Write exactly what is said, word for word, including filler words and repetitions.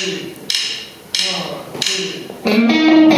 two, one, two.